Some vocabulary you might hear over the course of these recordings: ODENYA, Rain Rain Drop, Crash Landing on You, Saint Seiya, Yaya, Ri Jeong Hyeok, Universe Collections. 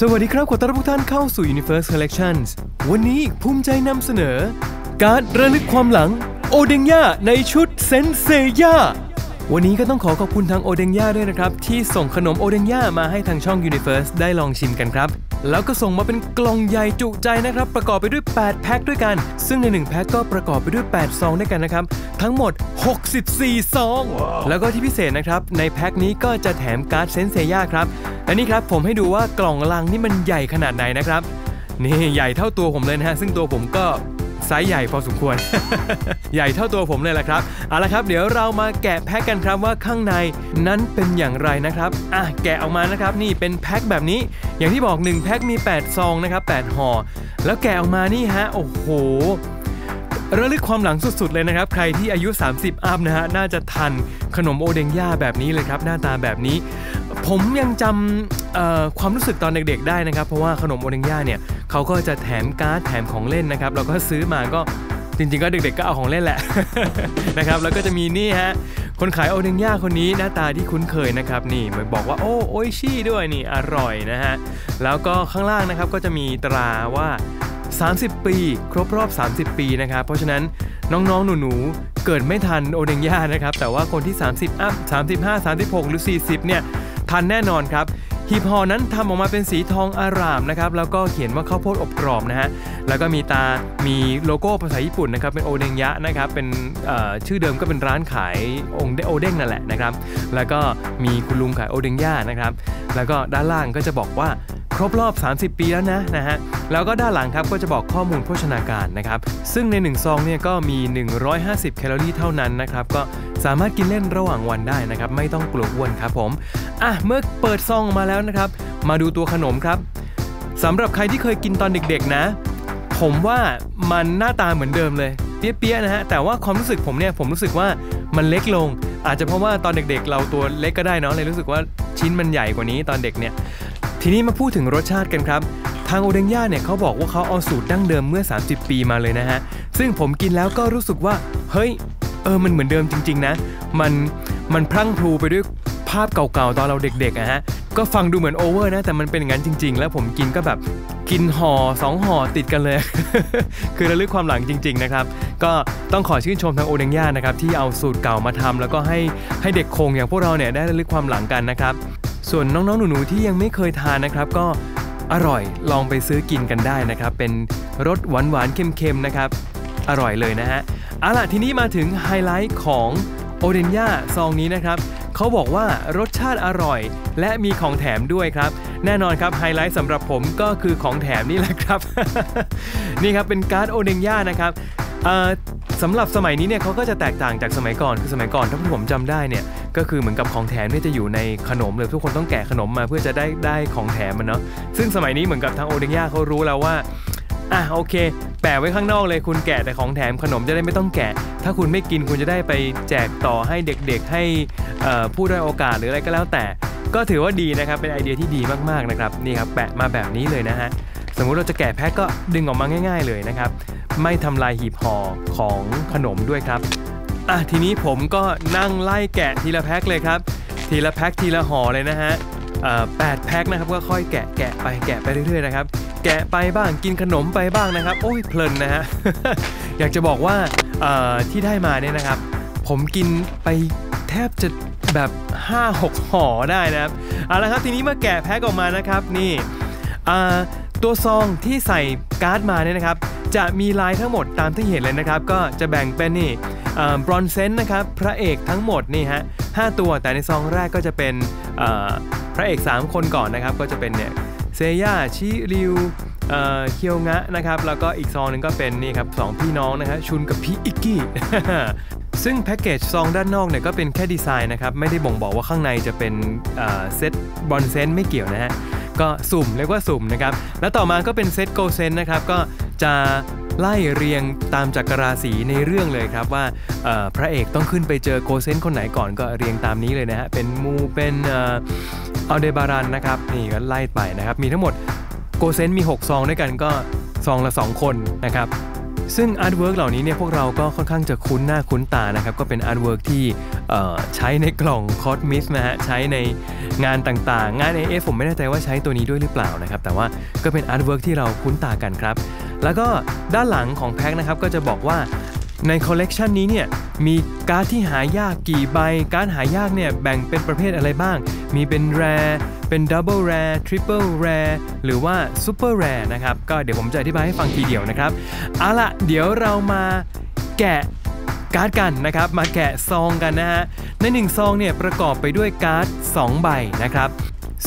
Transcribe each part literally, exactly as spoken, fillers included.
สวัสดีครับขอต้อนรับทุกท่านเข้าสู่ Universe Collections วันนี้ภูมิใจนำเสนอการระลึกความหลังโอเดงย่าในชุดเซนเซย่าวันนี้ก็ต้องขอขอบคุณทางโอเดงย่าด้วยนะครับที่ส่งขนมโอเดงย่ามาให้ทางช่อง Universe ได้ลองชิมกันครับแล้วก็ส่งมาเป็นกล่องใหญ่จุใจนะครับประกอบไปด้วยแปดแพ็คด้วยกันซึ่งในหนึ่งแพ็คก็ประกอบไปด้วยแปดซองด้วยกันนะครับทั้งหมดหกสิบสี่ซอง wow. แล้วก็ที่พิเศษนะครับในแพ็คนี้ก็จะแถมการ์ดเซนเซย่าครับอันนี้ครับผมให้ดูว่ากล่องลังนี่มันใหญ่ขนาดไหนนะครับนี่ใหญ่เท่าตัวผมเลยนะฮะซึ่งตัวผมก็ไซส์ใหญ่พอสมควร ใหญ่เท่าตัวผมเลยแหละครับเอาละครับเดี๋ยวเรามาแกะแพ็คกันครับว่าข้างในนั้นเป็นอย่างไรนะครับอ่ะแกะออกมานะครับนี่เป็นแพ็คแบบนี้อย่างที่บอกหนึ่งแพ็คมีแปดซองนะครับแปดห่อแล้วแกะออกมานี่ฮะโอ้โหระลึกความหลังสุดๆเลยนะครับใครที่อายุสามสิบอัพนะฮะน่าจะทันขนมโอเดงย่าแบบนี้เลยครับหน้าตาแบบนี้ผมยังจำความรู้สึกตอนเด็กๆได้นะครับเพราะว่าขนมโอเดงย่าเนี่ยเขาก็จะแถมการ์ดแถมของเล่นนะครับเราก็ซื้อมาก็จริงๆก็เด็กๆก็เอาของเล่นแหละ นะครับแล้วก็จะมีนี่ฮะคนขายโอเดงย่าคนนี้หน้าตาที่คุ้นเคยนะครับนี่บอกว่าโอ้โอชิด้วยนี่อร่อยนะฮะแล้วก็ข้างล่างนะครับก็จะมีตราว่าสามสิบปีครบรอบสามสิบปีนะครับเพราะฉะนั้นน้องๆหนูๆเกิดไม่ทันโอเดงย่านะครับแต่ว่าคนที่สามสิบอัพสามสิบห้า สามสิบหกหรือสี่สิบเนี่ยทันแน่นอนครับหีบห่อนั้นทำออกมาเป็นสีทองอร่ามนะครับแล้วก็เขียนว่าข้าวโพดอบกรอบนะฮะแล้วก็มีตามีโลโก้ภาษาญี่ปุ่นนะครับเป็นโอเดงยะนะครับเป็นชื่อเดิมก็เป็นร้านขายโอเด้งนั่นแหละนะครับแล้วก็มีคุณลุงขายโอเดงย่านะครับแล้วก็ด้านล่างก็จะบอกว่าครบรอบสามสิบปีแล้วนะนะฮะแล้วก็ด้านหลังครับก็จะบอกข้อมูลโภชนาการนะครับซึ่งในหนึ่งซองเนี่ยก็มีหนึ่งร้อยห้าสิบแคลอรี่เท่านั้นนะครับก็สามารถกินเล่นระหว่างวันได้นะครับไม่ต้องกลัวอ้วนครับผมอ่ะเมื่อเปิดซองออกมาแล้วนะครับมาดูตัวขนมครับสำหรับใครที่เคยกินตอนเด็กๆนะผมว่ามันหน้าตาเหมือนเดิมเลยเปี้ยๆนะฮะแต่ว่าความรู้สึกผมเนี่ยผมรู้สึกว่ามันเล็กลงอาจจะเพราะว่าตอนเด็กๆเราตัวเล็กก็ได้เนาะเลยรู้สึกว่าชิ้นมันใหญ่กว่านี้ตอนเด็กเนี่ยทีนี้มาพูดถึงรสชาติกันครับทางโอเดงย่าเนี่ยเขาบอกว่าเขาเอาสูตรดั้งเดิมเมื่อสามสิบปีมาเลยนะฮะซึ่งผมกินแล้วก็รู้สึกว่าเฮ้ยเออมันเหมือนเดิมจริงๆนะมันมันพรั่งพรูไปด้วยภาพเก่าๆตอนเราเด็กๆนะฮะก็ฟังดูเหมือนโอเวอร์นะแต่มันเป็นอย่างนั้นจริงๆแล้วผมกินก็แบบกินห่อสองห่อติดกันเลย คือระลึกความหลังจริงๆนะครับก็ต้องขอชื่นชมทางโอเดงย่านะครับที่เอาสูตรเก่ามาทำแล้วก็ให้ให้เด็กคงอย่างพวกเราเนี่ยได้ระลึกความหลังกันนะครับส่วนน้องๆหนูๆที่ยังไม่เคยทานนะครับก็อร่อยลองไปซื้อกินกันได้นะครับเป็นรสหวานๆเค็มๆนะครับอร่อยเลยนะฮะเอาล่ะทีนี้มาถึงไฮไลท์ของโอเดงย่าซองนี้นะครับเขาบอกว่ารสชาติอร่อยและมีของแถมด้วยครับแน่นอนครับไฮไลท์สำหรับผมก็คือของแถมนี่แหละครับ นี่ครับเป็นการ์ดโอเดงย่านะครับสำหรับสมัยนี้เนี่ยเขาก็จะแตกต่างจากสมัยก่อนคือสมัยก่อนถ้าผมจำได้เนี่ยก็คือเหมือนกับของแถมที่จะอยู่ในขนมเลยทุกคนต้องแกะขนมมาเพื่อจะได้ได้ของแถมมันเนาะซึ่งสมัยนี้เหมือนกับทางโอเดงย่าเขารู้แล้วว่าอ่ะโอเคแปะไว้ข้างนอกเลยคุณแกะแต่ของแถมขนมจะได้ไม่ต้องแกะถ้าคุณไม่กินคุณจะได้ไปแจกต่อให้เด็กๆให้ผู้ด้อยโอกาสหรืออะไรก็แล้วแต่ก็ถือว่าดีนะครับเป็นไอเดียที่ดีมากๆนะครับนี่ครับแปะมาแบบนี้เลยนะฮะสมมุติเราจะแกะแพ็คก็ดึงออกมาง่ายๆเลยนะครับไม่ทำลายหีบห่อของขนมด้วยครับอ่ะทีนี้ผมก็นั่งไล่แกะทีละแพ็คเลยครับทีละแพ็คทีละห่อเลยนะฮะแปดแพ็คนะครับก็ค่อยแกะแกะไปแกะไปเรื่อยๆนะครับแกะไปบ้างกินขนมไปบ้างนะครับโอ้ยเพลินนะฮะ อยากจะบอกว่าที่ได้มาเนี่ยนะครับผมกินไปแทบจะแบบ ห้าหก ห่อได้นะครับเอาละครับทีนี้มาแกะแพ็คออกมานะครับนี่ตัวซองที่ใส่การ์ดมาเนี่ยนะครับจะมีลายทั้งหมดตามที่เห็นเลยนะครับก็จะแบ่งเป็นนี่บรอนเซนนะครับพระเอกทั้งหมดนี่ฮะห้าตัวแต่ในซองแรกก็จะเป็นพระเอกสามคนก่อนนะครับก็จะเป็นเนี่ยเซย่าชิริวเคียวงะนะครับแล้วก็อีกซองหนึ่งก็เป็นนี่ครับสองพี่น้องนะฮะชุนกับพี่อิกกี้ ซึ่งแพ็กเกจซองด้านนอกเนี่ยก็เป็นแค่ดีไซน์นะครับไม่ได้บ่งบอกว่าข้างในจะเป็นเซตบอนเซนไม่เกี่ยวนะฮะก็สุ่มเรียกว่าสุ่มนะครับแล้วต่อมาก็เป็นเซตโกเซนนะครับก็จะไล่เรียงตามจักรราศีในเรื่องเลยครับว่าพระเอกต้องขึ้นไปเจอโกเซนคนไหนก่อนก็เรียงตามนี้เลยนะฮะเป็นมูเป็นอัลเดบารันนะครับนี่ก็ไล่ไปนะครับมีทั้งหมดโกเซนมีหกซองด้วยกันก็ซองละสองคนนะครับซึ่งอาร์ตเวิร์กเหล่านี้เนี่ยพวกเราก็ค่อนข้างจะคุ้นหน้าคุ้นตานะครับก็เป็นอาร์ตเวิร์กที่ ใช้ในกล่องคอสมิสนะฮะใช้ในงานต่างๆงาน เอ เอฟ ผมไม่แน่ใจว่าใช้ตัวนี้ด้วยหรือเปล่านะครับแต่ว่าก็เป็นอาร์ตเวิร์กที่เราคุ้นตากันครับแล้วก็ด้านหลังของแพ็คนะครับก็จะบอกว่าในคอลเลกชันนี้เนี่ยมีการ์ดที่หายากกี่ใบการ์ดหายากเนี่ยแบ่งเป็นประเภทอะไรบ้างมีเป็นแรร์เป็นดับเบิลแรร์ทริปเปิลแรร์หรือว่าซูเปอร์แรร์นะครับก็เดี๋ยวผมจะอธิบายให้ฟังทีเดียวนะครับเอาล่ะเดี๋ยวเรามาแกะการ์ดกันนะครับมาแกะซองกันนะฮะในหนึ่งซองเนี่ยประกอบไปด้วยการ์ดสองใบนะครับ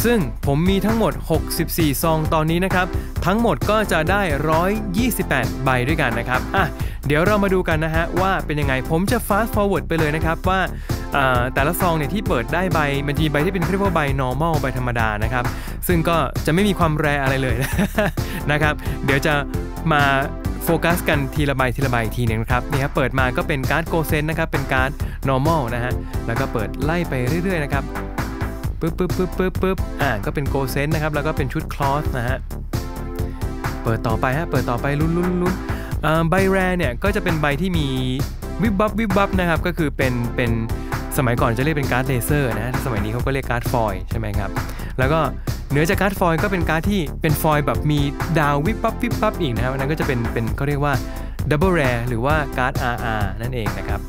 ซึ่งผมมีทั้งหมดหกสิบสี่ซองตอนนี้นะครับทั้งหมดก็จะได้หนึ่งร้อยยี่สิบแปดใบด้วยกันนะครับอ่ะเดี๋ยวเรามาดูกันนะฮะว่าเป็นยังไงผมจะ fast forward ไปเลยนะครับว่าแต่ละซองเนี่ยที่เปิดได้ใบมันจะมีใบที่เป็นเรียกว่าใบ normal ใบธรรมดานะครับซึ่งก็จะไม่มีความแรอะไรเลย นะครับเดี๋ยวจะมาโฟกัสกันทีละใบทีละใบทีนึงนะครับนี่ครับเปิดมาก็เป็นการ์ดโกเซนนะครับเป็นการ์ด normal นะฮะแล้วก็เปิดไล่ไปเรื่อยๆนะครับปึ๊บปึ๊บปึ๊บปึ๊บปึ๊บอ่าก็เป็นโกเซนนะครับแล้วก็เป็นชุดคลอสนะฮะเปิดต่อไปฮะเปิดต่อไปลุ้นลุ้นลุ้นใบแรเนี่ยก็จะเป็นใบที่มีวิบวับวิบวับนะครับก็คือเป็นเป็นสมัยก่อนจะเรียกเป็นการ์ดเลเซอร์นะสมัยนี้เขาก็เรียกการ์ดฟอยล์ใช่ไหมครับแล้วก็เหนือจากการ์ดฟอยล์ก็เป็นการ์ดที่เป็นฟอยล์แบบมีดาววิบวับวิบวับอีกนะครับนั้นก็จะเป็นเป็นเขาเรียกว่าดับเบิลแรหรือว่าการ์ด อาร์ อาร์ นั่นเองนะครับ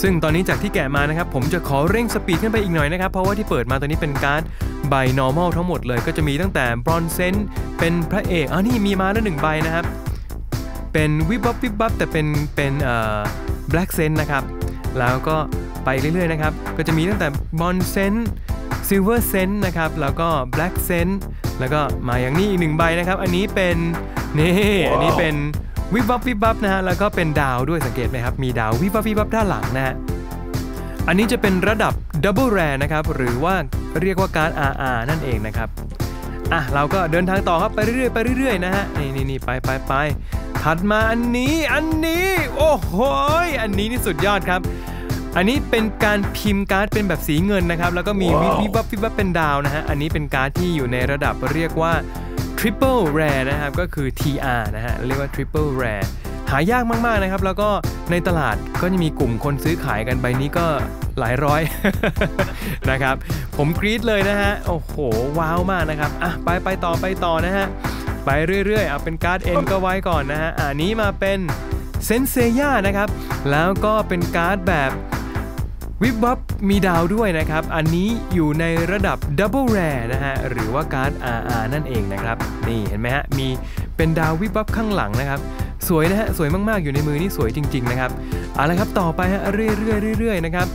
ซึ่งตอนนี้จากที่แกะมานะครับผมจะขอเร่งสปีดขึ้นไปอีกหน่อยนะครับเพราะว่าที่เปิดมาตอนนี้เป็นการ์ดใบ normal ทั้งหมดเลยก็จะมีตั้งแต่บรอนเซนเป็นพระเอกอ๋อนี่มีมาแล้วหนึ่งใบนะครับเป็นวิบวับวิบวับแต่เป็นเป็นเอ่อแบล็กเซนนะครับแล้วก็ไปเรื่อยๆนะครับก็จะมีตั้งแต่บอนเซนซิลเวอร์เซนนะครับแล้วก็แบล็กเซนแล้วก็มาอย่างนี้อีกหนึ่งใบนะครับอันนี้เป็นนี่ wow. อันนี้เป็นวิบวับวิบวับนะฮะแล้วก็เป็นดาวด้วยสังเกตไหมครับมีดาววิบวับวิบวับด้านหลังนะฮะอันนี้จะเป็นระดับดับเบิลแรร์นะครับหรือว่าเรียกว่าการ์ด อาร์ อาร์ นั่นเองนะครับอ่ะเราก็เดินทางต่อครับไปเรื่อยๆไปเรื่อยๆนะฮะนี่นี่นี่ไปไปไปถัดมาอันนี้อันนี้โอ้โหอันนี้นี่สุดยอดครับอันนี้เป็นการพิมพ์การ์ดเป็นแบบสีเงินนะครับแล้วก็มี wow. วิบวับวิบวับเป็นดาวนะฮะอันนี้เป็นการ์ดที่อยู่ในระดับเรียกว่า Triple Rare นะครับก็คือ ที อาร์ นะฮะเรียกว่า Triple Rare หายากมากๆนะครับแล้วก็ในตลาดก็จะมีกลุ่มคนซื้อขายกันใบนี้ก็หลายร้อย นะครับผมกรี๊ดเลยนะฮะโอ้โหว้าวมากนะครับอ่ะไปไปต่อไปต่อนะฮะไปเรื่อยๆเอาเป็นการ์ดเอ็นก็ไว้ก่อนนะฮะอันนี้มาเป็นเซนเซย่านะครับแล้วก็เป็นการ์ดแบบวิบวับมีดาวด้วยนะครับอันนี้อยู่ในระดับดับเบิลแรร์นะฮะหรือว่าการ์ด อาร์ อาร์ นั่นเองนะครับนี่เห็นไหมฮะมีเป็นดาววิบวับข้างหลังนะครับสวยนะฮะสวยมากๆอยู่ในมือนี่สวยจริงๆนะครับเอาละครับต่อไปฮะเรื่อยๆเรื่อยๆนะครับ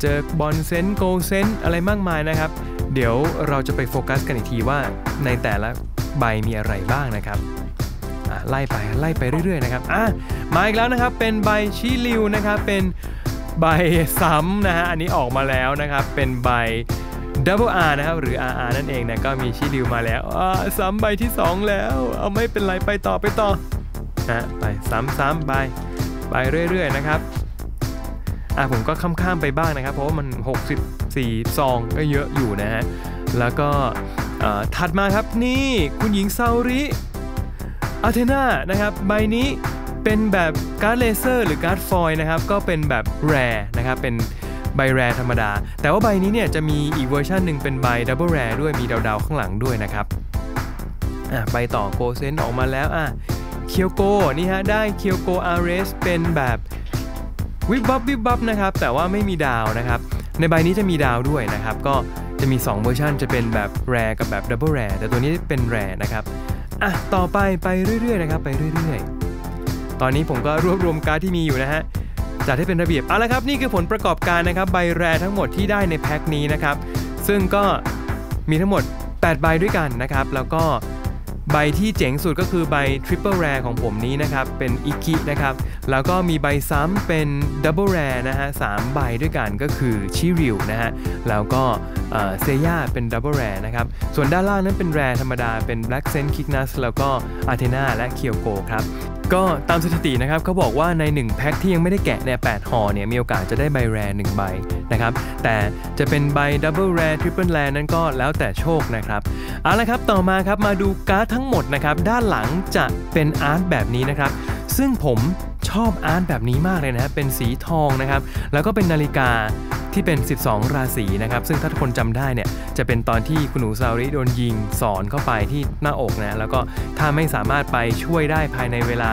เจอบอลเซนโกลเซนอะไรมากมายนะครับเดี๋ยวเราจะไปโฟกัสกันอีกทีว่าในแต่ละใบมีอะไรบ้างนะครับไล่ไปไล่ไปเรื่อยๆนะครับอ่ะมาอีกแล้วนะครับเป็นใบชิลิวนะครับเป็นใบซ้ำนะฮะอันนี้ออกมาแล้วนะครับเป็นใบ Double R นะครับหรือ อาร์ อาร์ นั่นเองนะก็มีชิลิวมาแล้วซ้ำใบที่สองแล้วเอาไม่เป็นไรไปต่อไปต่อนะไปซ้ำๆไปไปเรื่อยๆนะครับอ่ะผมก็ข้ามๆไปบ้างนะครับเพราะว่ามันหกสิบสี่ซองก็เยอะอยู่นะฮะแล้วก็ถัดมาครับนี่คุณหญิงซาอุริอาเทน่านะครับใบนี้เป็นแบบการ์ดเลเซอร์หรือการ์ดฟอยล์นะครับก็เป็นแบบแรร์นะครับเป็นใบแรร์ธรรมดาแต่ว่าใบนี้เนี่ยจะมีอีกเวอร์ชันหนึ่งเป็นใบดับเบิลแรร์ด้วยมีดาวๆข้างหลังด้วยนะครับอ่ะใบต่อโกเซนออกมาแล้วอ่ะเคียวโกนี่ฮะได้เคียวโกอาร์เรสเป็นแบบวิบวับวิบวับนะครับแต่ว่าไม่มีดาวนะครับในใบนี้จะมีดาวด้วยนะครับก็จะมีสองเวอร์ชันจะเป็นแบบแรร์กับแบบดับเบิลแรร์แต่ตัวนี้เป็นแรร์นะครับอ่ะต่อไปไปเรื่อยๆนะครับไปเรื่อยๆตอนนี้ผมก็รวบรวมการ์ดที่มีอยู่นะฮะจัดให้เป็นระเบียบเอาละครับนี่คือผลประกอบการนะครับใบแรร์ทั้งหมดที่ได้ในแพ็คนี้นะครับซึ่งก็มีทั้งหมดแปดใบด้วยกันนะครับแล้วก็ใบที่เจ๋งสุดก็คือใบ Triple Rare ของผมนี้นะครับเป็นอิกินะครับแล้วก็มีใบซ้ำเป็น Double Rare นะฮะสามใบด้วยกันก็คือชิริวนะฮะแล้วก็เซย่าเป็น Double Rare นะครับส่วนด้านล่างนั้นเป็นแรร์ธรรมดาเป็น Black Sen Kiknas แล้วก็ Athena และ Kyoko ครับก็ตามสถิตินะครับเขาบอกว่าในหนึ่งแพ็คที่ยังไม่ได้แกะเนี่ยแปดห่อเนี่ยมีโอกาสจะได้ใบแรร์หนึ่งใบนะครับแต่จะเป็นใบ Double Rare Triple Rare นั้นก็แล้วแต่โชคนะครับเอาละครับต่อมาครับมาดูการ์ดทั้งหมดนะครับด้านหลังจะเป็นอาร์ตแบบนี้นะครับซึ่งผมช ชอบอาร์ตแบบนี้มากเลยนะเป็นสีทองนะครับแล้วก็เป็นนาฬิกาที่เป็นสิบสองราศีนะครับซึ่งถ้าคนจำได้เนี่ยจะเป็นตอนที่คุณหนูซาริโดนยิงสอนเข้าไปที่หน้าอกนะแล้วก็ถ้าไม่สามารถไปช่วยได้ภายในเวลา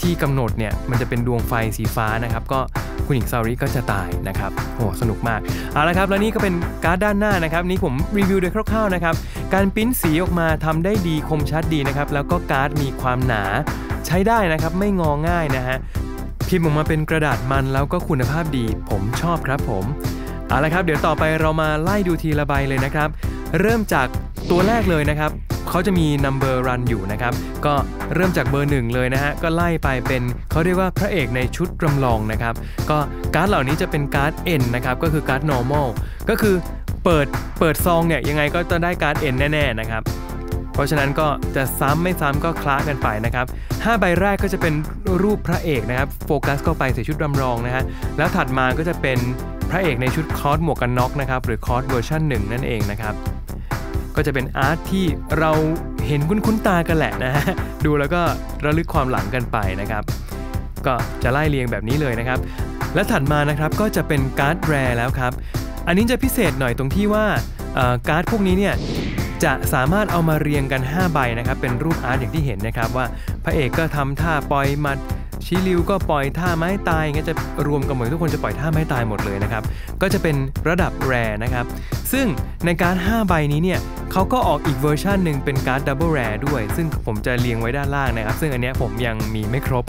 ที่กำหนดเนี่ยมันจะเป็นดวงไฟสีฟ้านะครับก็คุณหญิงซาริก็จะตายนะครับโอ้สนุกมากเอาละครับแล้วนี่ก็เป็นการ์ดด้านหน้านะครับนี่ผมรีวิวโดยคร่าวๆนะครับการปริ้นสีออกมาทำได้ดีคมชัดดีนะครับแล้วก็การ์ดมีความหนาใช้ได้นะครับไม่งอง่ายนะฮะพิมพ์ออกมาเป็นกระดาษมันแล้วก็คุณภาพดีผมชอบครับผมเอาละครับเดี๋ยวต่อไปเรามาไล่ดูทีละใบเลยนะครับเริ่มจากตัวแรกเลยนะครับเขาจะมี number run อยู่นะครับก็เริ่มจากเบอร์หนึ่งเลยนะฮะก็ไล่ไปเป็นเขาเรียกว่าพระเอกในชุดจำลองนะครับก็การ์ดเหล่านี้จะเป็นการ์ด N นะครับก็คือการ์ด normal ก็คือเปิดเปิดซองเนี่ยยังไงก็จะได้การ์ด N แน่ๆนะครับเพราะฉะนั้นก็จะซ้ำไม่ซ้ำก็คล้ากันไปนะครับห้าใบแรกก็จะเป็นรูปพระเอกนะครับโฟกัสเข้าไปใส่ชุดจำลองนะฮะแล้วถัดมาก็จะเป็นพระเอกในชุดคอสหมวกกันน็อกนะครับหรือคอสเวอร์ชันหนึ่งนั่นเองนะครับก็จะเป็นอาร์ตที่เราเห็นคุ้นๆตากันแหละนะฮะดูแล้วก็ระลึกความหลังกันไปนะครับก็จะไล่เรียงแบบนี้เลยนะครับและถัดมานะครับก็จะเป็นการ์ดแรร์แล้วครับอันนี้จะพิเศษหน่อยตรงที่ว่าการ์ดพวกนี้เนี่ยจะสามารถเอามาเรียงกันห้าใบนะครับเป็นรูปอาร์ตอย่างที่เห็นนะครับว่าพระเอกก็ทำท่าปล่อยมัดชิริวก็ปล่อยท่าไม้ตายอย่างเงี้ยจะรวมกันหมดทุกคนจะปล่อยท่าไม้ตายหมดเลยนะครับก็จะเป็นระดับแรร์นะครับซึ่งในการ์ดห้าใบนี้เนี่ยเขาก็ออกอีกเวอร์ชันหนึ่งเป็นการ์ดดับเบิลแรร์ด้วยซึ่งผมจะเรียงไว้ด้านล่างนะครับซึ่งอันเนี้ยผมยังมีไม่ครบ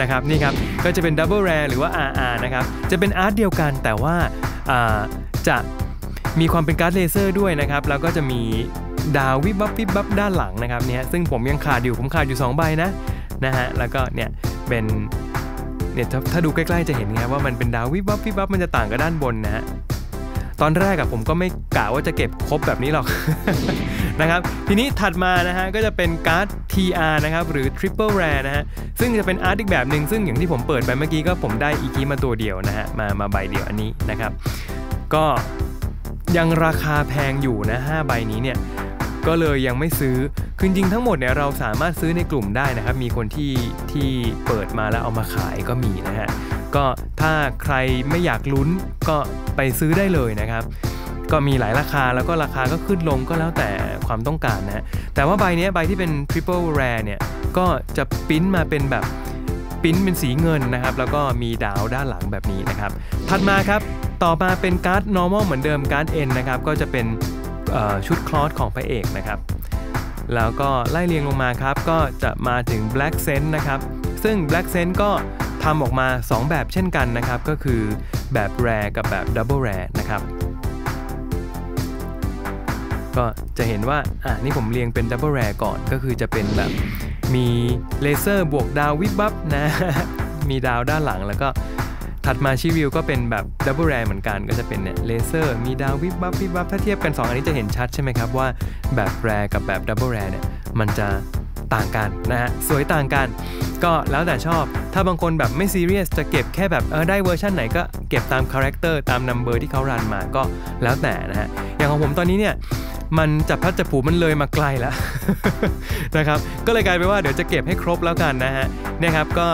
นะครับนี่ครับก็จะเป็นดับเบิลแรร์หรือว่า อาร์ อาร์ นะครับจะเป็นอาร์ตเดียวกันแต่ว่าจะมีความเป็นการ์ดเลเซอร์ด้วยนะครับแล้วก็จะมีดาววิบวับวิบวับด้านหลังนะครับเนี่ยซึ่งผมยังขาดอยู่ผมขาดอยู่สองใบนะนะฮะแล้วก็เนี่ยเป็นเนี่ยถ้าดูใกล้ๆจะเห็นไงว่ามันเป็นดาววิบวับวิบวับมันจะต่างกับด้านบนนะฮะตอนแรกอะผมก็ไม่กะว่าจะเก็บครบแบบนี้หรอก นะครับทีนี้ถัดมานะฮะก็จะเป็นการ์ด ที อาร์ นะครับหรือ Triple Rare นะฮะซึ่งจะเป็นอาร์ตอีกแบบหนึ่งซึ่งอย่างที่ผมเปิดไปเมื่อกี้ก็ผมได้อีกี้มาตัวเดียวนะฮะมามาใบเดียวอันนี้นะครับก็ยังราคาแพงอยู่นะห้าใบนี้เนี่ยก็เลยยังไม่ซื้อคือจริงทั้งหมดเนี่ยเราสามารถซื้อในกลุ่มได้นะครับมีคนที่ที่เปิดมาแล้วเอามาขายก็มีนะฮะก็ถ้าใครไม่อยากลุ้นก็ไปซื้อได้เลยนะครับก็มีหลายราคาแล้วก็ราคาก็ขึ้นลงก็แล้วแต่ความต้องการนะแต่ว่าใบนี้ใบที่เป็น Triple Rare เนี่ยก็จะปิ้นมาเป็นแบบปิ้นเป็นสีเงินนะครับแล้วก็มีดาวด้านหลังแบบนี้นะครับถัดมาครับต่อมาเป็นการ์ด normal เหมือนเดิมการ์ด N นะครับก็จะเป็นชุดคลอสของพระเอกนะครับแล้วก็ไล่เรียงลงมาครับก็จะมาถึง Black Sense นะครับซึ่ง Black Sense ก็ทำออกมาสองแบบเช่นกันนะครับก็คือแบบแรร์กับแบบ Double Rare นะครับก็จะเห็นว่าอ่ะนี่ผมเรียงเป็น Double Rare ก่อนก็คือจะเป็นแบบมีเลเซอร์บวกดาววิบวับนะ มีดาวด้านหลังแล้วก็ถัดมาชิวิวก็เป็นแบบดับเบิลแรร์เหมือนกันก็จะเป็นเนี่ยเลเซอร์มีดาววิบวับวิบวับถ้าเทียบกันสองอันนี้จะเห็นชัดใช่ไหมครับว่าแบบแรร์กับแบบดับเบิลแรร์เนี่ยมันจะต่างกันนะฮะสวยต่างกันก็แล้วแต่ชอบถ้าบางคนแบบไม่ซีเรียสจะเก็บแค่แบบเออได้เวอร์ชันไหนก็เก็บตามคาแรคเตอร์ตามนัมเบอร์ที่เขารันมาก็แล้วแต่นะฮะอย่างของผมตอนนี้เนี่ยมันจับพัดจับผูมันเลยมาไกลแล้ว นะครับก็เลยกลายเป็นว่าเดี๋ยวจะเก็บให้ครบแล้วกันนะฮะเนี่ยครับก็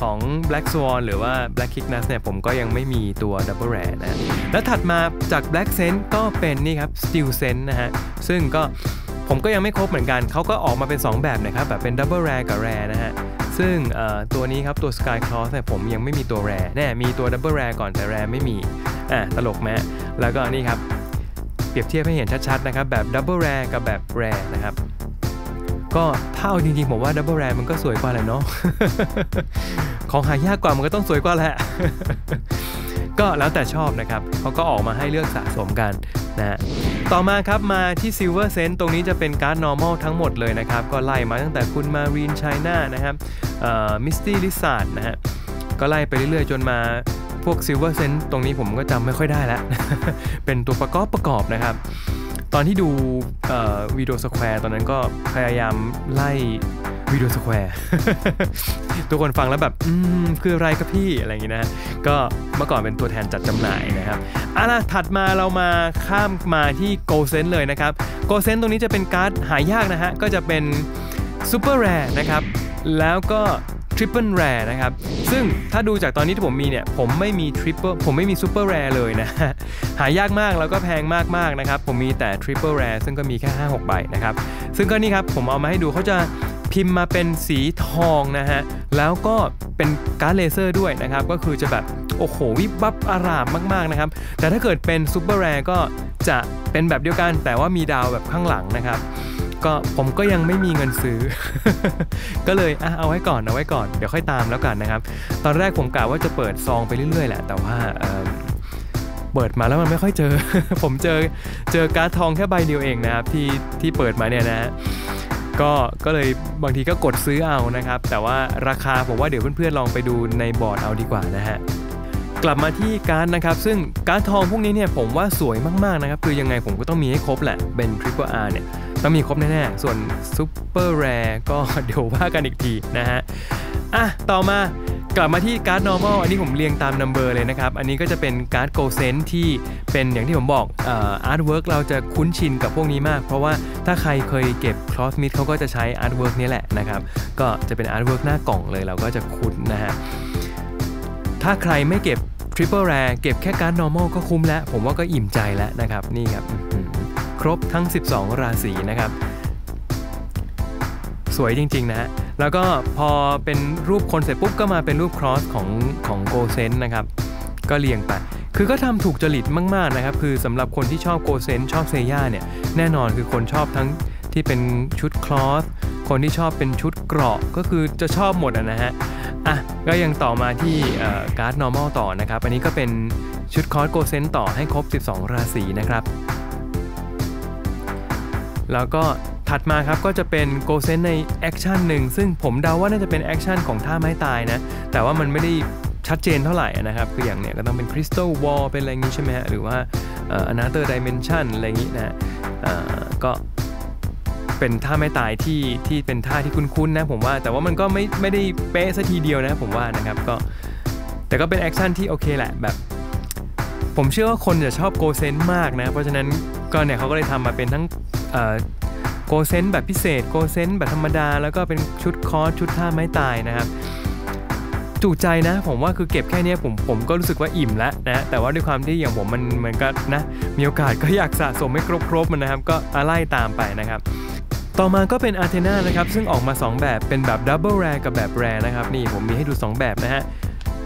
ของ Black Swan หรือว่า Black Cygnus เนี่ยผมก็ยังไม่มีตัว Double Rare นะแล้วถัดมาจาก Black Sense ก็เป็นนี่ครับ Steel Sense นะฮะซึ่งก็ผมก็ยังไม่ครบเหมือนกันเขาก็ออกมาเป็นสองแบบนะครับแบบเป็น Double Rare กับ Rare นะฮะซึ่งตัวนี้ครับตัว Sky Cross เนี่ยผมยังไม่มีตัว Rare แน่มีตัว Double Rare ก่อนแต่ Rare ไม่มีอ่ะตลกไหมแล้วก็นี่ครับเปรียบเทียบให้เห็นชัดๆนะครับแบบ Double Rare กับแบบ Rare นะครับก็ถ้าเอาจริงๆผมว่า Double Rare มันก็สวยกว่าแหละเนาะ ของหายากกว่ามันก็ต้องสวยกว่าแหละ ก็แล้วแต่ชอบนะครับเขาก็ออกมาให้เลือกสะสมกันนะต่อมาครับมาที่ Silver Sense ตรงนี้จะเป็นการ์ด normal ทั้งหมดเลยนะครับก็ไล่มาตั้งแต่คุณมารีนไชน่านะครับเอ่อ Misty Lizard นะฮะก็ไล่ไปเรื่อยๆจนมาพวก Silver Sense ตรงนี้ผมก็จำไม่ค่อยได้แล้ว เป็นตัวประกอบประกอบนะครับตอนที่ดูวีดีโอสแควร์ตอนนั้นก็พยายามไล่วีดีโอสแควร์ ทุกคนฟังแล้วแบบอืมคืออะไรครับพี่อะไรอย่างงี้นะก็เมื่อก่อนเป็นตัวแทนจัดจำหน่ายนะครับอ่ะนะถัดมาเรามาข้ามมาที่ Gold Sense เลยนะครับ Gold Sense ตรงนี้จะเป็นการ์ดหายากนะฮะก็จะเป็น Super Rare นะครับแล้วก็ Triple Rare นะครับซึ่งถ้าดูจากตอนนี้ที่ผมมีเนี่ยผมไม่มี Triple ผมไม่มี Super Rare เลยนะหายากมากแล้วก็แพงมากๆนะครับผมมีแต่ Triple Rare ซึ่งก็มีแค่ ห้าหก ใบนะครับซึ่งก็นี่ครับผมเอามาให้ดูเขาจะพิมพ์มาเป็นสีทองนะฮะแล้วก็เป็นการ์ดเลเซอร์ด้วยนะครับก็คือจะแบบโอ้โหวิบวับอารามมากๆนะครับแต่ถ้าเกิดเป็นซูเปอร์แรร์ก็จะเป็นแบบเดียวกันแต่ว่ามีดาวแบบข้างหลังนะครับก็ผมก็ยังไม่มีเงินซื้อ ก็เลยอ่ะเอาไว้ก่อนเอาไว้ก่อนเดี๋ยวค่อยตามแล้วกันนะครับตอนแรกผมกะว่าจะเปิดซองไปเรื่อยๆแหละแต่ว่าเปิดมาแล้วมันไม่ค่อยเจอ ผมเจอเจอการ์ดทองแค่ใบเดียวเองนะครับที่ที่เปิดมาเนี่ยนะก็ก็เลยบางทีก็กดซื้อเอานะครับแต่ว่าราคาผมว่าเดี๋ยวเพื่อนๆลองไปดูในบอร์ดเอาดีกว่านะฮะกลับมาที่การ์ดนะครับซึ่งการ์ดทองพวกนี้เนี่ยผมว่าสวยมากๆนะครับคือยังไงผมก็ต้องมีให้ครบแหละเป็น Triple R เนี่ยต้องมีครบแน่ๆส่วน Super Rare ก็เดี๋ยวว่ากันอีกทีนะฮะอ่ะต่อมากลับมาที่การ์ด normal อันนี้ผมเรียงตาม number เลยนะครับอันนี้ก็จะเป็นการ์ด Gold Sense ที่เป็นอย่างที่ผมบอกอาร์ตเวิร์กเราจะคุ้นชินกับพวกนี้มากเพราะว่าถ้าใครเคยเก็บ Cloth Myth เขาก็จะใช้อาร์ตเวิร์กนี้แหละนะครับก็จะเป็นอาร์ตเวิร์กหน้ากล่องเลยเราก็จะคุ้นนะฮะถ้าใครไม่เก็บ Triple Rare เก็บแค่การ์ด normal ก็คุ้มแล้วผมว่าก็อิ่มใจแล้วนะครับนี่ครับครบทั้งสิบสองราศีนะครับสวยจริงๆนะฮะแล้วก็พอเป็นรูปคนเสร็จปุ๊บก็มาเป็นรูป cross ของของ Gold Sense นะครับก็เรียงไปคือก็ทำถูกจริตมากๆนะครับคือสำหรับคนที่ชอบ Gold Sense ชอบเซย่าเนี่ยแน่นอนคือคนชอบทั้งที่เป็นชุด cross คนที่ชอบเป็นชุดเกราะก็คือจะชอบหมดนะฮะอ่ะก็ยังต่อมาที่การ์ด normal ต่อนะครับอันนี้ก็เป็นชุด cross Gold Sense ต่อให้ครบสิบสองราศีนะครับแล้วก็ถัดมาครับก็จะเป็นโกเซนในแอคชั่นหนึ่งซึ่งผมเดาว่าน่าจะเป็นแอคชั่นของท่าไม้ตายนะแต่ว่ามันไม่ได้ชัดเจนเท่าไหร่นะครับคืออย่างเนี้ยก็ต้องเป็นคริสตัลวอลเป็นอะไรงี้ใช่ไหมฮะหรือว่าอนาเตอร์ดิเมนชันอะไรงี้นะก็เป็นท่าไม้ตายที่ที่เป็นท่าที่คุ้นๆนะผมว่าแต่ว่ามันก็ไม่ไม่ได้เป๊ะซะทีเดียวนะผมว่านะครับก็แต่ก็เป็นแอคชั่นที่โอเคแหละแบบผมเชื่อว่าคนจะชอบโกเซนมากนะเพราะฉะนั้นก็เนี่ยเขาก็เลยทำมาเป็นทั้งโกเซนแบบพิเศษโกเซนแบบธรรมดาแล้วก็เป็นชุดคอสชุดท่าไม้ตายนะครับจุใจนะผมว่าคือเก็บแค่นี้ผมผมก็รู้สึกว่าอิ่มแล้วนะแต่ว่าด้วยความที่อย่างผมมันเหมือนกันนะมีโอกาสก็อยากสะสมให้ครบๆมันนะครับก็ไล่ตามไปนะครับต่อมาก็เป็นอาร์เทน่านะครับซึ่งออกมาสองแบบเป็นแบบดับเบิลแรร์กับแบบแรร์นะครับนี่ผมมีให้ดูสองแบบนะฮะ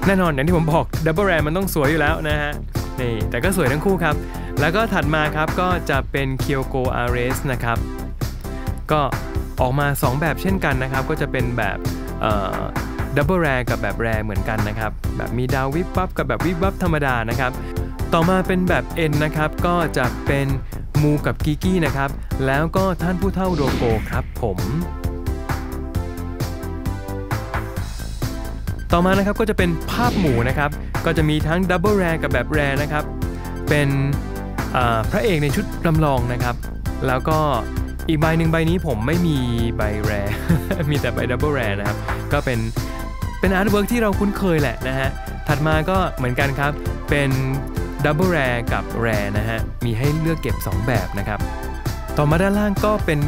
แน่นอนอย่างที่ผมบอกดับเบิลแรร์มันต้องสวยอยู่แล้วนะฮะนี่แต่ก็สวยทั้งคู่ครับแล้วก็ถัดมาครับก็จะเป็นเคียวโกอาร์เรสนะครับก็ออกมาสองแบบเช่นกันนะครับก็จะเป็นแบบดับเบิลแรร์กับแบบแรร์เหมือนกันนะครับแบบมีดาววิบวับกับแบบวิบวับธรรมดานะครับต่อมาเป็นแบบ N นะครับก็จะเป็นมูกับกิกี้นะครับแล้วก็ท่านผู้เฒ่าโดโกครับผมต่อมานะครับก็จะเป็นภาพหมูนะครับก็จะมีทั้งดับเบิลแรร์กับแบบแรร์นะครับเป็นพระเอกในชุดลำลองนะครับแล้วก็อีกใบหนึ่งใบนี้ผมไม่มีใบแรร์ มีแต่ใบดับเบิลแรร์นะครับก็เป็นเป็นอาร์ตเวิร์กที่เราคุ้นเคยแหละนะฮะถัดมาก็เหมือนกันครับเป็นดับเบิลแรร์กับแรร์นะฮะมีให้เลือกเก็บสองแบบนะครับต่อมาด้านล่างก็เป็น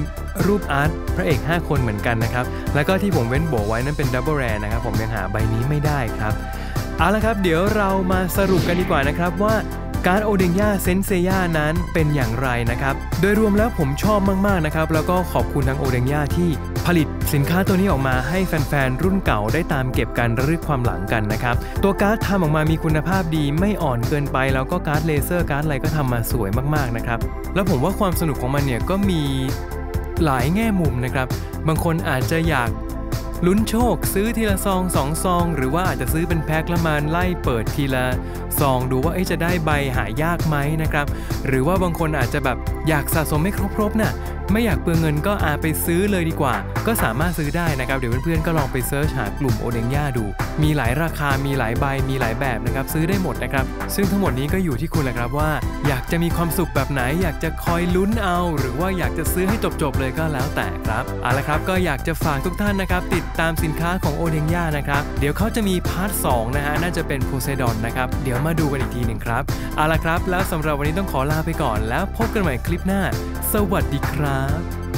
รูปอาร์ตพระเอกห้าคนเหมือนกันนะครับแล้วก็ที่ผมเว้นโบไว้นั่นเป็นดับเบิลแรร์นะครับผมยังหาใบนี้ไม่ได้ครับเอาละครับเดี๋ยวเรามาสรุปกันดีกว่านะครับว่าการ์ดโอเดนย่าเซนเซย่านั้นเป็นอย่างไรนะครับโดยรวมแล้วผมชอบมากๆนะครับแล้วก็ขอบคุณทางโอเดนย่าที่ผลิตสินค้าตัวนี้ออกมาให้แฟนๆรุ่นเก่าได้ตามเก็บการระลึกความหลังกันนะครับตัวการ์ดทำออกมามีคุณภาพดีไม่อ่อนเกินไปแล้วก็การ์ดเลเซอร์การ์ดอะไรก็ทำมาสวยมากๆนะครับแล้วผมว่าความสนุกของมันเนี่ยก็มีหลายแง่มุมนะครับบางคนอาจจะอยากลุ้นโชคซื้อทีละซองสองซองหรือว่าอาจจะซื้อเป็นแพ็คละมาไล่เปิดทีละซองดูว่าจะได้ใบหายากไหมนะครับหรือว่าบางคนอาจจะแบบอยากสะสมให้ครบๆน่ะไม่อยากเปลืองเงินก็อาไปซื้อเลยดีกว่าก็สามารถซื้อได้นะครับเดี๋ยวเพื่อนๆก็ลองไปเซิร์ชหากลุ่มโอเดนย่าดูมีหลายราคามีหลายใบมีหลายแบบนะครับซื้อได้หมดนะครับซึ่งทั้งหมดนี้ก็อยู่ที่คุณแหละครับว่าอยากจะมีความสุขแบบไหนอยากจะคอยลุ้นเอาหรือว่าอยากจะซื้อให้จบๆเลยก็แล้วแต่ครับเอาละครับก็อยากจะฝากทุกท่านนะครับติดตามสินค้าของโอเดนย่านะครับเดี๋ยวเขาจะมีพาร์ทสองนะฮะน่าจะเป็นโพไซดอนนะครับเดี๋ยวมาดูกันอีกทีหนึ่งครับเอาละครับแล้วสำหรับวันนี้ต้องขอลาไปก่อนแล้วพบกันใหม่คลิปหน้าสวัสดีครับ